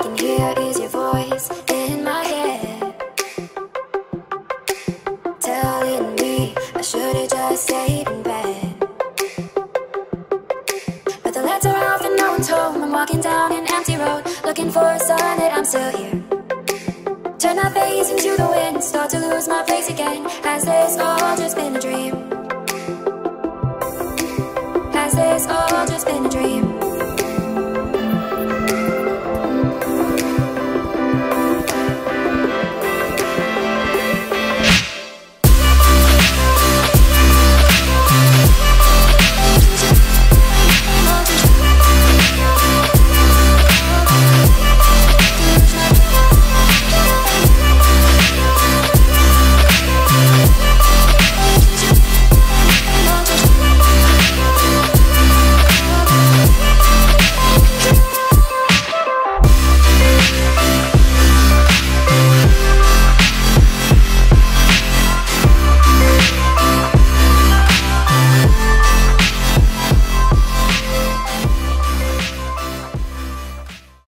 I can hear is your voice in my head, telling me I should've just stayed in bed. But the lights are off and no one's home. I'm walking down an empty road, looking for a sign that I'm still here. Turn my face into the wind, start to lose my place again. Has this all just been a dream?